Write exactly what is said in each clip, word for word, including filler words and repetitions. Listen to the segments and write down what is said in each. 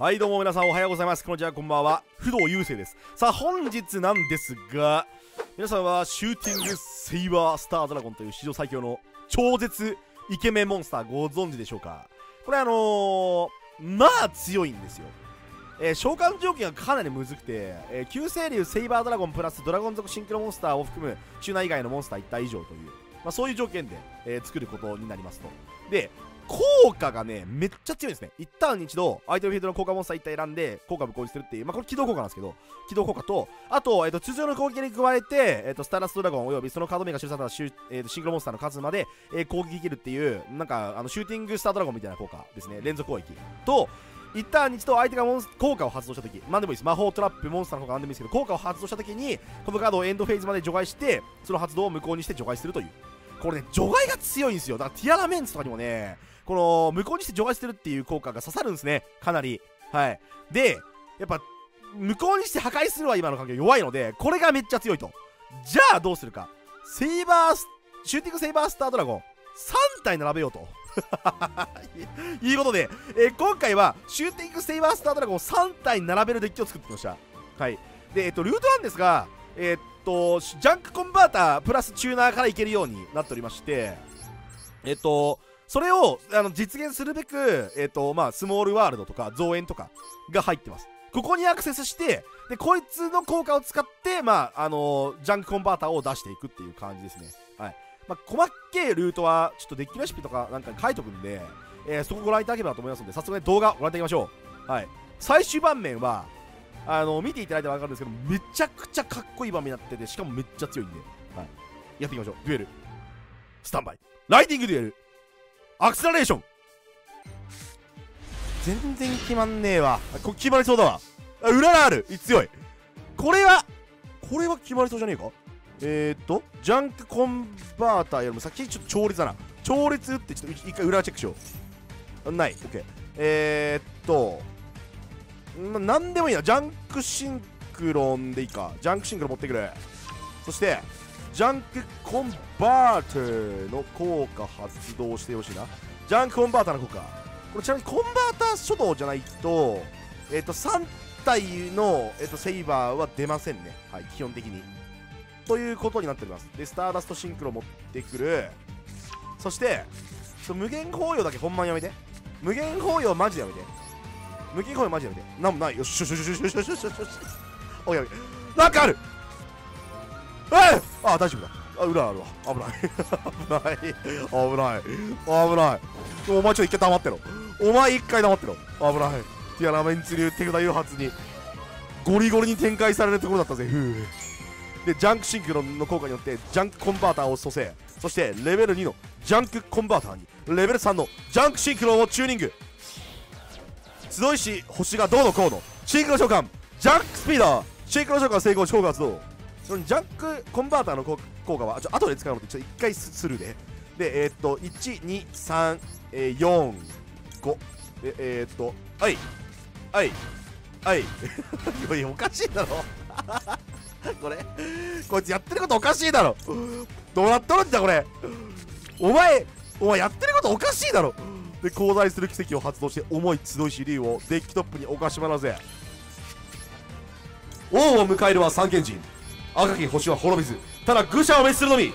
はいどうも皆さんおはようございます。こんにちは、こんばんは。不動優生です。さあ本日なんですが、皆さんはシューティングセイバースタードラゴンという史上最強の超絶イケメンモンスターご存知でしょうか。これあのー、まあ強いんですよ。えー、召喚条件がかなりむずくて、えー、急星竜セイバードラゴンプラスドラゴン族シンクロモンスターを含む中内以外のモンスターいったい体以上という、まあ、そういう条件で、えー、作ることになりますと。で、効果がね、めっちゃ強いんですね。いちターンに一度、相手のフィールドの効果モンスターいち体選んで、効果無効にするっていう、まあ、これ起動効果なんですけど、起動効果と、あと、えっと、通常の攻撃に加えて、えっと、スターラスドラゴンおよびそのカード名が記されたシュ、えっと、シンクロモンスターの数まで、えー、攻撃できるっていう、なんか、あのシューティングスタードラゴンみたいな効果ですね。連続攻撃。と、いちターンに一度相手がモンス効果を発動したとき、何でもいいです。魔法トラップ、モンスターの効果何でもいいですけど、効果を発動したときに、このカードをエンドフェーズまで除外して、その発動を無効にして除外するという。これね、除外が強いんですよ。だからティアラメンツとかにもね、この無効にして除外してるっていう効果が刺さるんですね、かなり。はい。で、やっぱ、無効にして破壊するは今の環境弱いので、これがめっちゃ強いと。じゃあどうするか。セイバース、シューティングセイバースタードラゴン、さん体並べようと。いうことで、えー、今回はシューティングセイバースタードラゴンをさん体並べるデッキを作ってきました。はい。で、えっと、ルートなんですが、えー、っと、ジャンクコンバータープラスチューナーからいけるようになっておりまして、えっと、それをあの実現するべく、えっと、まあ、スモールワールドとか増援とかが入ってます。ここにアクセスして、で、こいつの効果を使って、まあ、あの、ジャンクコンバーターを出していくっていう感じですね。はい。まあ、細っけいルートは、ちょっとデッキレシピとかなんか書いとくんで、えー、そこご覧いただければと思いますので、早速ね、動画ご覧いただきましょう。はい。最終盤面は、あの、見ていただいてわかるんですけど、めちゃくちゃかっこいい盤面になってて、しかもめっちゃ強いんで、はい。やっていきましょう。デュエル。スタンバイ。ライディングデュエル。アクセラレーション。全然決まんねえわ。これ決まりそうだわ。あ、裏がある。強い。これは、これは決まりそうじゃねえか。えーっと、ジャンクコンバーターよりも先にちょっと調律だな。調律ってちょっと一回裏チェックしよう。ない。オッケー。えーっと、ま、なんでもいいな。ジャンクシンクロンでいいか。ジャンクシンクロン持ってくる。そして、ジャンクコンバーターの効果発動してほしいな。ジャンクコンバーターの効果。これちなみにコンバーター初動じゃないと、えっと、さん体の、えっと、セイバーは出ませんね。はい、基本的に。ということになっております。で、スターダストシンクロ持ってくる。そして、無限包容だけほんまにやめて。無限包容マジでやめて。無限包容マジでやめて。なんもない。よしよしよしよしよしよしよしよし。おやめ。なんかある。えあ、大丈夫だ。あ、裏あるわ。危ない。危ない。危ない。危ない。お前ちょっと一回黙ってろ。お前一回黙ってろ。危ない。ティアラメンツ流手札誘発に、ゴリゴリに展開されるところだったぜ。ふぅ。で、ジャンクシンクロンの効果によって、ジャンクコンバーターを蘇生。そして、レベルにのジャンクコンバーターに、レベルさんのジャンクシンクロンをチューニング。集いし、星がどうのこうの。シンクロ召喚、ジャンクスピーダー、シンクロ召喚成功、召喚発動。ジャンクコンバーターの効果は、ちょっと後で使うので、ちょっと一回するで。で、えー、っと、いち、に、さん、えー、よん、ご。で、えー、っと、はい、はい、はい。いや、おかしいだろ。これ、こいつやってることおかしいだろ。どうなっとるんだ、これ。お前、お前やってることおかしいだろ。で、交代する奇跡を発動して、重い集いし竜をデッキトップに置かしまらぜ。王を迎えるは三賢人。赤き星は滅びず、ただ愚者を滅するのみ。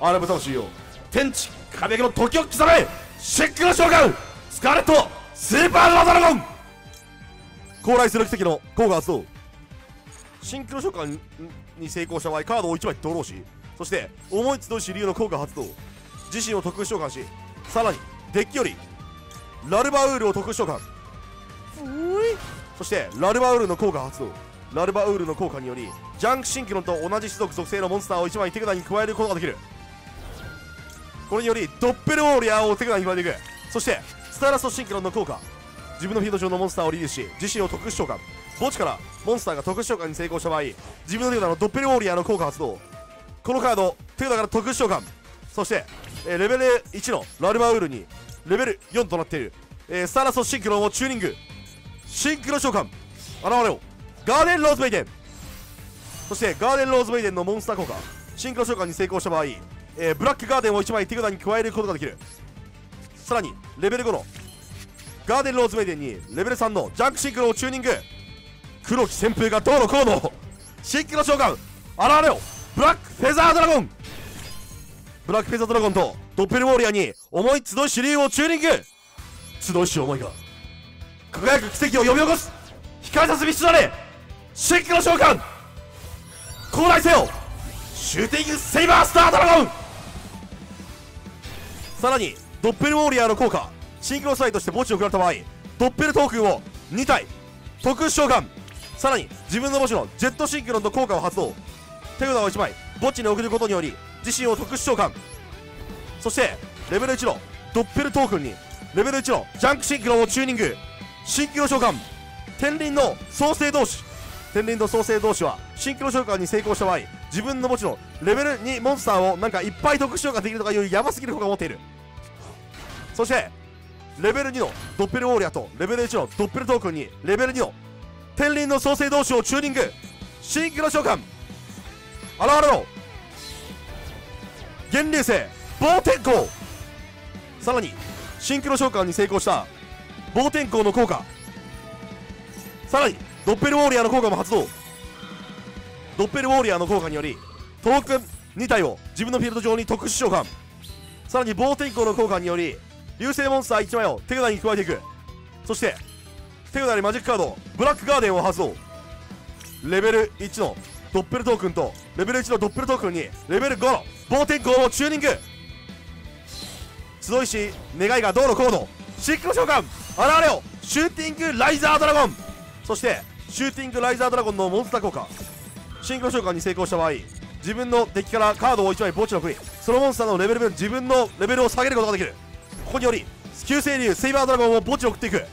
あらぶ魂よ、天地壁の時を刻め。シックの召喚、スカーレットスーパードラゴン。高麗する奇跡の効果発動。シンクロ召喚に成功した場合、カードをいち枚ドローし、そして思い集いし竜の効果発動。自身を特殊召喚し、さらにデッキよりラルバウールを特殊召喚。そしてラルバウールの効果発動。ラルバウールの効果により、ジャンクシンクロンと同じ種族属性のモンスターをいち枚手札に加えることができる。これによりドッペルウォーリアーを手札に加えていく。そしてスターラストシンクロンの効果、自分のフィールド上のモンスターをリリースし、自身を特殊召喚。墓地からモンスターが特殊召喚に成功した場合、自分の手札のドッペルウォーリアーの効果発動。このカード手札から特殊召喚。そして、えー、レベルいちのラルバウールにレベルよんとなっている、えー、スターラストシンクロンをチューニング。シンクロ召喚、現れよガーデンローズメイデン。そしてガーデンローズメイデンのモンスター効果、シンクロ召喚に成功した場合、えー、ブラックガーデンをいち枚手札に加えることができる。さらにレベルごのガーデンローズメイデンにレベルさんのジャンクシンクロをチューニング。黒き旋風がどうのこうの。新規の召喚現れよブラックフェザードラゴン。ブラックフェザードラゴンとドッペルウォーリアに重い集い主流をチューニング。集い主思いが輝く奇跡を呼び起こす。光さす道となれ新規の召喚。高来せよシューティングセイバースタードラゴン。さらにドッペルウォーリアーの効果シンクロスライとして墓地を食らった場合ドッペルトークンをに体特殊召喚。さらに自分の墓地のジェットシンクロンの効果を発動。手札をいち枚墓地に送ることにより自身を特殊召喚。そしてレベルいちのドッペルトークンにレベルいちのジャンクシンクロンをチューニング。シンクロ召喚天輪の創生同士。天輪の創生同士はシンクロ召喚に成功した場合自分の墓地のレベルにモンスターをなんかいっぱい特殊召喚できるとかいうヤバすぎる効果を持っている。そしてレベルにのドッペルウォーリアとレベルいちのドッペルトークンにレベルにの天輪の創生同士をチューニング。シンクロ召喚現れろ幻竜星暴天光。さらにシンクロ召喚に成功した暴天光の効果。さらにドッペルウォーリアの効果も発動。ドッペルウォーリアの効果によりトークンに体を自分のフィールド上に特殊召喚。さらに暴天光の効果により流星モンスターいちまいを手札に加えていく。そして手札にマジックカードブラックガーデンを発動。レベルいちのドッペルトークンとレベルいちのドッペルトークンにレベルごの暴天光をチューニング。集いし願いがどうのこうのシンクロ召喚現れよシューティングライザードラゴン。そしてシューティングライザードラゴンのモンスター効果シンクロ召喚に成功した場合自分のデッキからカードをいちまい墓地の国そのモンスターのレベル分自分のレベルを下げることができる。ここにより急星流セイバードラゴンを墓地に送っていく。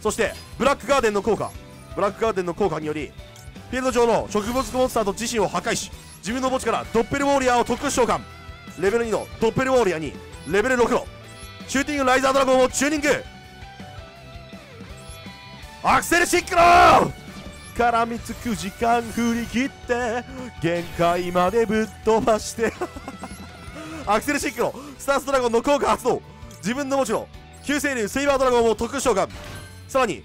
そしてブラックガーデンの効果ブラックガーデンの効果によりフィールド上の植物モンスターと自身を破壊し自分の墓地からドッペルウォーリアーを特殊召喚。レベルにのドッペルウォーリアーにレベルろくのシューティングライザードラゴンをチューニング。アクセルシンクロ絡みつく時間振り切って限界までぶっ飛ばしてアクセルシンクロスタンスドラゴンの効果発動。自分のもちろん急星流セイバードラゴンを特殊召喚。さらに、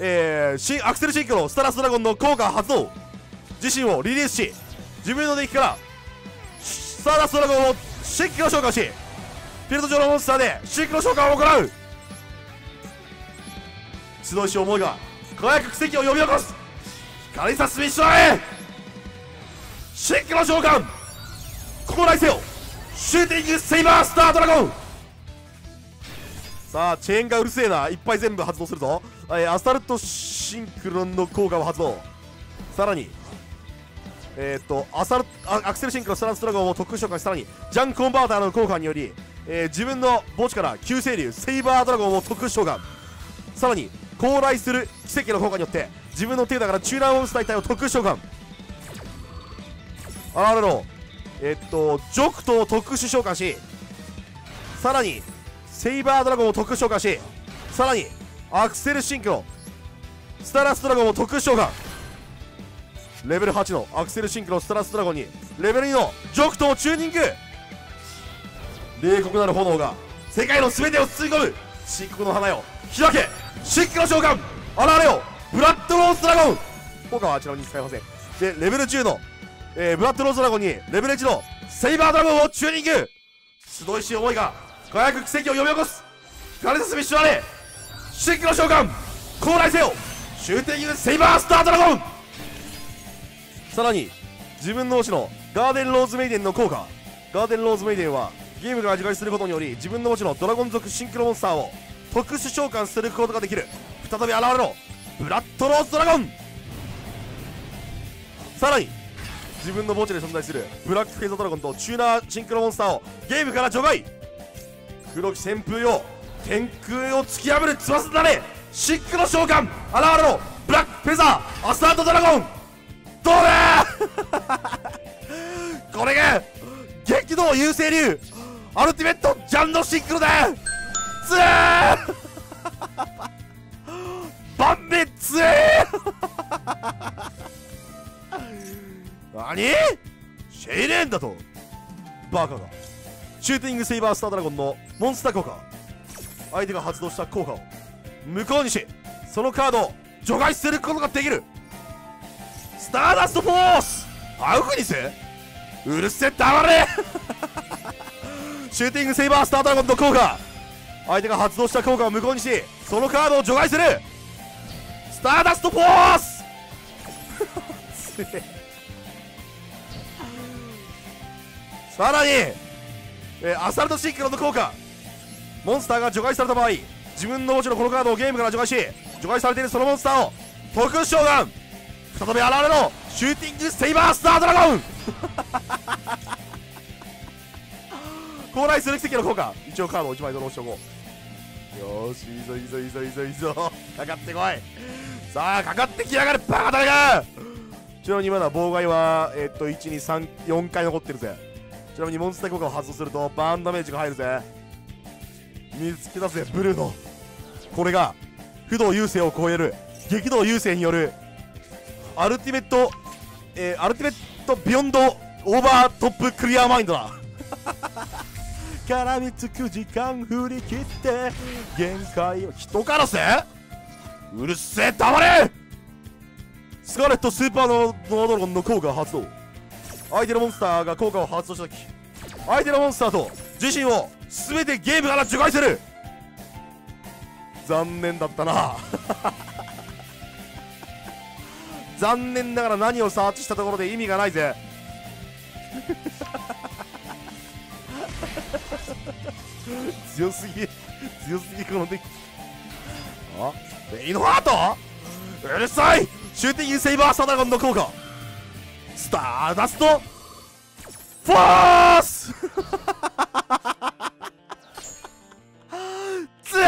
えー、新アクセルシンクロスタンスドラゴンの効果発動。自身をリリースし自分のデッキからスタンスドラゴンをシンクロ召喚しフィールド上のモンスターでシンクロ召喚を行う。集いし思いが輝く奇跡を呼び起こす。光さすミッションへシンクロ召喚高来せよシューティングセイバースタードラゴン。さあチェーンがうるせえないっぱい全部発動するぞ。えー、アスタルトシンクロンの効果を発動。さらにえー、っとアサルアクセルシンクロスタンスドラゴンを特殊召喚。さらにジャンコンバーターの効果により、えー、自分の墓地から急星流セイバードラゴンを特殊召喚。さらに高来する奇跡の効果によって自分の手札から中南モンスター一体を特殊召喚。あれのえっとジョクトを特殊召喚しさらにセイバードラゴンを特殊召喚しさらにアクセルシンクロスタラスドラゴンを特殊召喚。レベルはちのアクセルシンクロスタラスドラゴンにレベルにのジョクトをチューニング。冷酷なる炎が世界の全てを包み込む。漆黒の花よ開けシンクロ召喚現れよブラッドローズドラゴン。効果はあちらに使いません。でレベルじゅうの、えー、ブラッドローズドラゴンにレベルいちのセイバードラゴンをチューニング。集いし思いが輝く奇跡を呼び起こす。光さすミッションあれシンクロ召喚高来せよシューティングセイバースタードラゴン。さらに自分の推しのガーデンローズメイデンの効果ガーデンローズメイデンはゲームが味わいすることにより自分の推しのドラゴン族シンクロモンスターを特殊召喚することができる。再び現れろブラッドローズドラゴン。さらに自分の墓地で存在するブラックフェイザードラゴンとチューナーシンクロモンスターをゲームから除外。黒き旋風よ天空を突き破る翼になれシンクロ召喚現れろブラックフェザーアスタートドラゴン。どうだこれが激動優勢流アルティメットジャンのシンクロだつえバンベつえなにシェイレーンだとバカがシューティングセイバースタードラゴンのモンスター効果相手が発動した効果を向こうにしそのカードを除外することができる。スターダストフォースアウフニス、うるせえ黙れシューティングセイバースタードラゴンの効果、相手が発動した効果を無効にしそのカードを除外する。スターダストフォースさらに、えー、アサルトシンクロの効果、モンスターが除外された場合自分の墓地のこのカードをゲームから除外し、除外されているそのモンスターを特殊召喚、再び現れろシューティングセイバースタードラゴン高麗する奇跡の効果、一応カードをいちまいドローしておこう。よーし、いいぞいいぞいいぞいいぞいいぞ、かかってこいさあ、かかってきやがるバカだが。ちなみにまだ妨害はえー、っといちにさんよんかい残ってるぜ。ちなみにモンスター効果を発動するとバーンダメージが入るぜ。見つけたぜブルーノ、これが不動優勢を超える激動優勢によるアルティメット、えー、アルティメットビヨンドオーバートップクリアマインドだ絡みつく時間振り切って限界を、人からせうるせえ黙れ。スカーレットスーパーノードロゴンの効果を発動、相手のモンスターが効果を発動した時相手のモンスターと自身を全てゲームから除外する。残念だったな残念ながら何をサーチしたところで意味がないぜ強すぎ強すぎこのデッキ。あレイノハートうるさいシューティングセイバースタードラゴンの効果、スターダストフォースつえ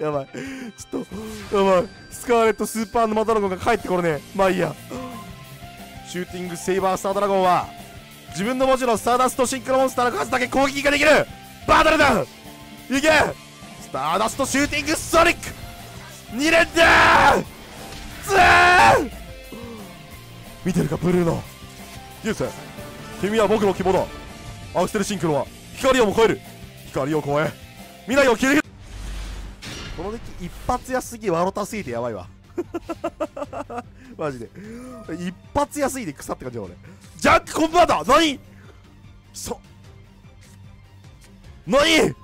やばいちょっとやばい、スカーレットスーパーノマドラゴンが帰ってこれね。まあいいや。シューティングセイバースタードラゴンは自分の文字のスターダストシンクロモンスターの数だけ攻撃ができる。バトルだいけスターダストシューティングソニックにれんだー。見てるかブルーのユース、君は僕の希望だ。アクセルシンクロは光をも超える、光を超え未来を切り開く。このデッキ一発やすぎわろたすぎてやばいわマジで一発やすぎて腐って感じだ俺。ジャックコンバーター何そ何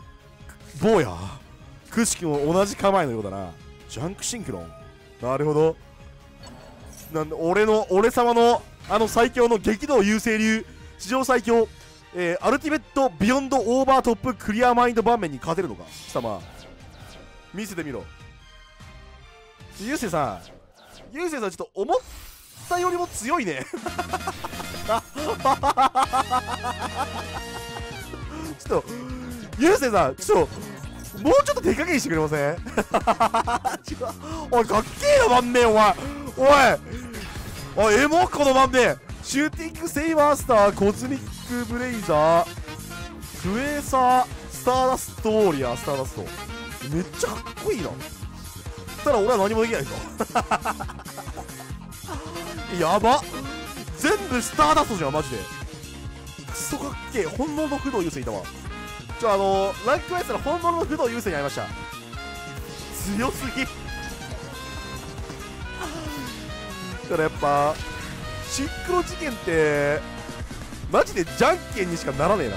坊や、くしくも同じ構えのようだな。ジャンクシンクロン、なるほど、なんで俺の俺様のあの最強の激動優勢流史上最強、えー、アルティメットビヨンドオーバートップクリアマインド盤面に勝てるのか貴様、見せてみろゆうせいさん。ゆうせいさんちょっと思ったよりも強いねちょっとゆうせいさんちょっともうちょっと手加減してくれませんおいかっけえな盤面、お前おいおいエモこの盤面。シューティングセイバースターコズミックブレイザークエーサースターダストウォリアースターダスト、めっちゃかっこいいな。ただ俺は何もできないぞやば全部スターダストじゃんマジでクソかっけえ。本物の不動優勢いたわ。ちょあのー、ランクワイスの本物の不動優勢にありました。強すぎただやっぱシンクロ事件ってマジでじゃんけんにしかならねえな。